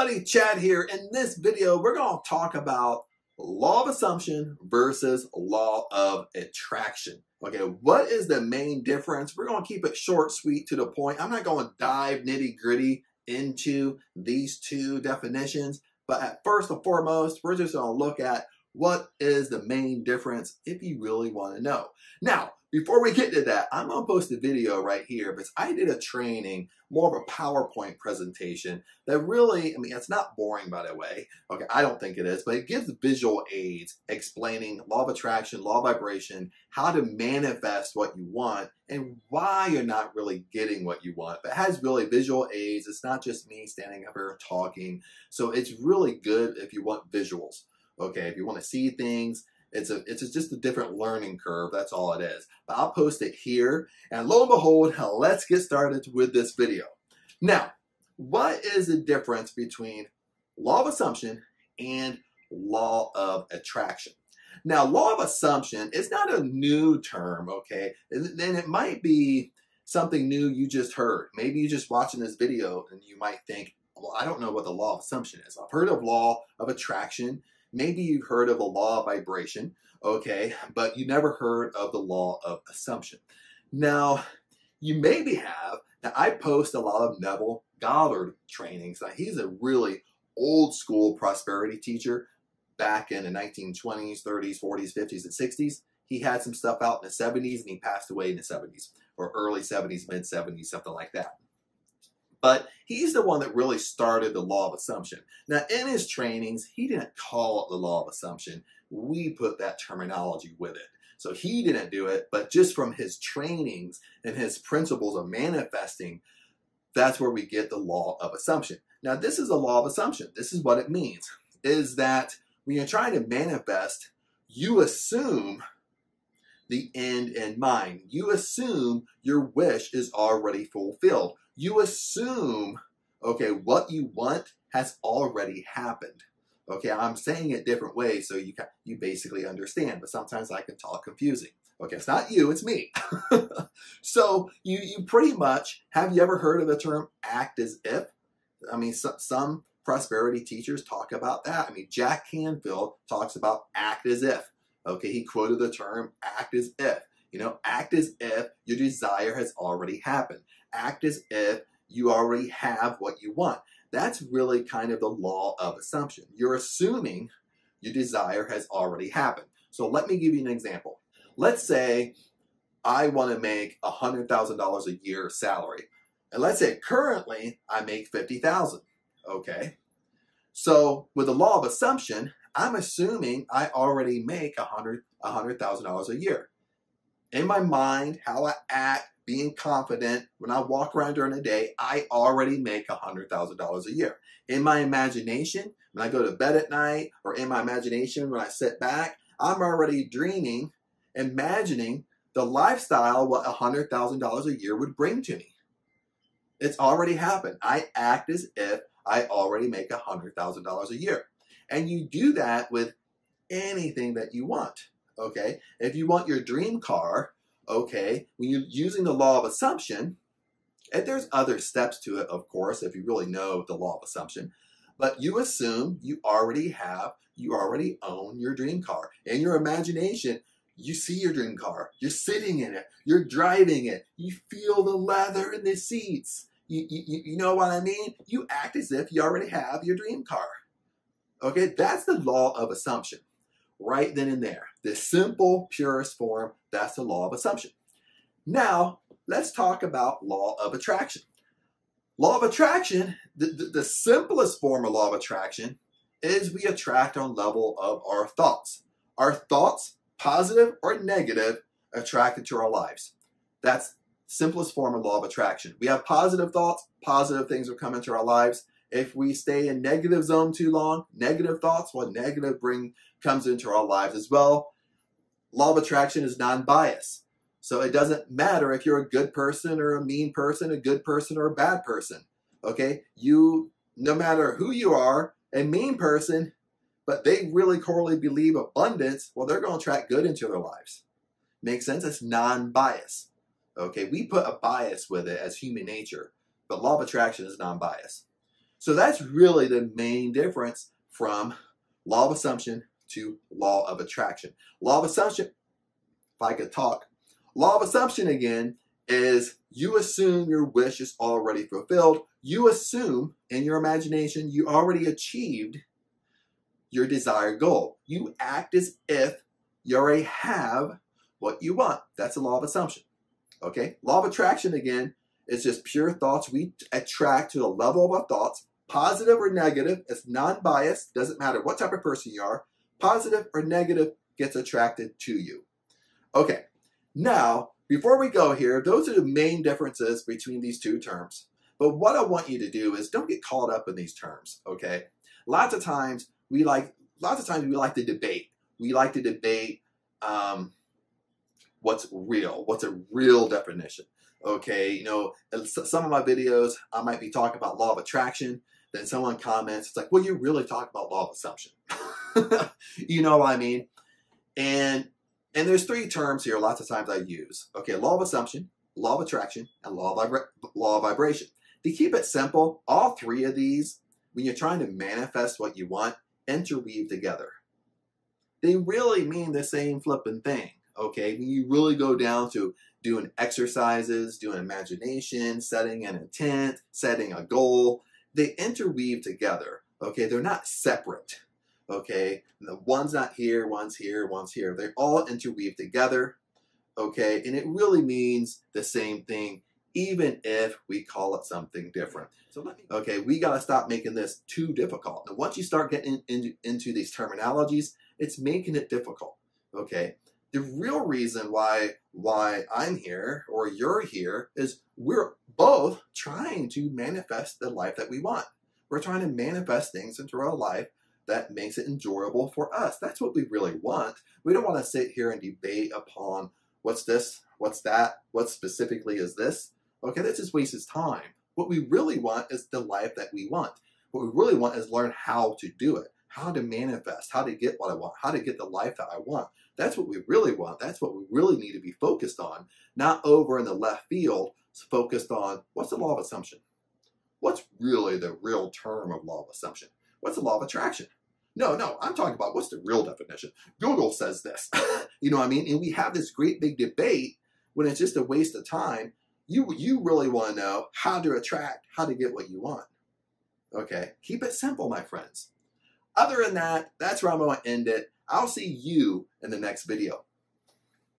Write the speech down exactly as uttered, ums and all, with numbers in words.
everybody, Chad here. In this video, we're going to talk about law of assumption versus law of attraction. Okay, what is the main difference? We're going to keep it short, sweet, to the point. I'm not going to dive nitty-gritty into these two definitions, but at first and foremost, we're just going to look at what is the main difference if you really want to know. Now, before we get to that, I'm going to post a video right here because I did a training, more of a PowerPoint presentation that really, I mean, it's not boring, by the way. Okay, I don't think it is, but it gives visual aids explaining law of attraction, law of vibration, how to manifest what you want and why you're not really getting what you want. But it has really visual aids. It's not just me standing up here talking. So it's really good if you want visuals. Okay, if you want to see things, it's a it's just a different learning curve. That's all it is. But I'll post it here. And lo and behold, let's get started with this video. Now, what is the difference between law of assumption and law of attraction? Now, law of assumption is not a new term, okay? And it might be something new you just heard. Maybe you're just watching this video and you might think, well, I don't know what the law of assumption is. I've heard of law of attraction. Maybe you've heard of the law of vibration, okay, but you never heard of the law of assumption. Now, you maybe have. Now, I post a lot of Neville Goddard trainings. Now, he's a really old school prosperity teacher back in the nineteen twenties, thirties, forties, fifties, and sixties. He had some stuff out in the seventies, and he passed away in the seventies, or early seventies, mid seventies, something like that. But he's the one that really started the law of assumption. Now, in his trainings, he didn't call it the law of assumption. We put that terminology with it. So he didn't do it, but just from his trainings and his principles of manifesting, that's where we get the law of assumption. Now, this is the law of assumption. This is what it means, is that when you're trying to manifest, you assume the end in mind. You assume your wish is already fulfilled. You assume, okay, what you want has already happened. Okay, I'm saying it different ways so you can, you basically understand, but sometimes I can talk confusing. Okay, it's not you, it's me. So you, you pretty much, have you ever heard of the term act as if? I mean, some, some prosperity teachers talk about that. I mean, Jack Canfield talks about act as if. Okay, he quoted the term act as if. You know, act as if your desire has already happened. Act as if you already have what you want. That's really kind of the law of assumption. You're assuming your desire has already happened. So let me give you an example. Let's say I want to make one hundred thousand dollars a year salary. And let's say currently I make fifty thousand dollars. Okay. So with the law of assumption, I'm assuming I already make one hundred thousand dollars a year. In my mind, how I act, being confident, when I walk around during the day, I already make one hundred thousand dollars a year. In my imagination, when I go to bed at night, or in my imagination, when I sit back, I'm already dreaming, imagining the lifestyle what one hundred thousand dollars a year would bring to me. It's already happened. I act as if I already make one hundred thousand dollars a year. And you do that with anything that you want. Okay, if you want your dream car, okay, when you're using the law of assumption, and there's other steps to it, of course, if you really know the law of assumption, but you assume you already have, you already own your dream car. In your imagination, you see your dream car, you're sitting in it, you're driving it, you feel the leather in the seats. You, you, you know what I mean? You act as if you already have your dream car. Okay, that's the law of assumption. Right then and there. This simple, purest form, that's the law of assumption. Now, let's talk about law of attraction. Law of attraction, the, the, the simplest form of law of attraction is we attract on level of our thoughts. Our thoughts, positive or negative, attracted to our lives. That's simplest form of law of attraction. We have positive thoughts, positive things will come into our lives. If we stay in negative zone too long, negative thoughts, what negative bring comes into our lives as well. Law of attraction is non-bias. So it doesn't matter if you're a good person or a mean person, a good person or a bad person. Okay? You, no matter who you are, a mean person, but they really corely believe abundance, well, they're going to attract good into their lives. Makes sense? It's non-bias. Okay? We put a bias with it as human nature, but law of attraction is non-bias. So that's really the main difference from law of assumption to law of attraction. Law of assumption, if I could talk, law of assumption again is you assume your wish is already fulfilled. You assume in your imagination you already achieved your desired goal. You act as if you already have what you want. That's the law of assumption. Okay? Law of attraction again is just pure thoughts. We attract to the level of our thoughts, positive or negative. It's non-biased. Doesn't matter what type of person you are. Positive or negative gets attracted to you. Okay. Now, before we go here, those are the main differences between these two terms. But what I want you to do is don't get caught up in these terms, okay? Lots of times we like, lots of times we like to debate. We like to debate um, what's real, what's a real definition, okay? You know, some of my videos, I might be talking about law of attraction. Then someone comments, it's like, well, you really talk about law of assumption. You know what I mean? And And there's three terms here lots of times I use. Okay, law of assumption, law of attraction, and law of, vibra law of vibration. To keep it simple, all three of these, when you're trying to manifest what you want, interweave together. They really mean the same flipping thing, okay? When you really go down to doing exercises, doing imagination, setting an intent, setting a goal, they interweave together, okay? They're not separate. Okay, the one's not here, one's here, one's here. They all interweave together, okay? And it really means the same thing, even if we call it something different. So let me, okay, we gotta stop making this too difficult. And once you start getting in, in, into these terminologies, it's making it difficult, okay? The real reason why, why I'm here or you're here is we're both trying to manifest the life that we want. We're trying to manifest things into our life that makes it enjoyable for us. That's what we really want. We don't want to sit here and debate upon what's this, what's that, what specifically is this. Okay, that just wastes time. What we really want is the life that we want. What we really want is learn how to do it, how to manifest, how to get what I want, how to get the life that I want. That's what we really want. That's what we really need to be focused on, not over in the left field, focused on what's the law of assumption? What's really the real term of law of assumption? What's the law of attraction? No, no, I'm talking about what's the real definition. Google says this. You know what I mean? And we have this great big debate when it's just a waste of time. You, you really want to know how to attract, how to get what you want. Okay, keep it simple, my friends. Other than that, that's where I'm going to end it. I'll see you in the next video.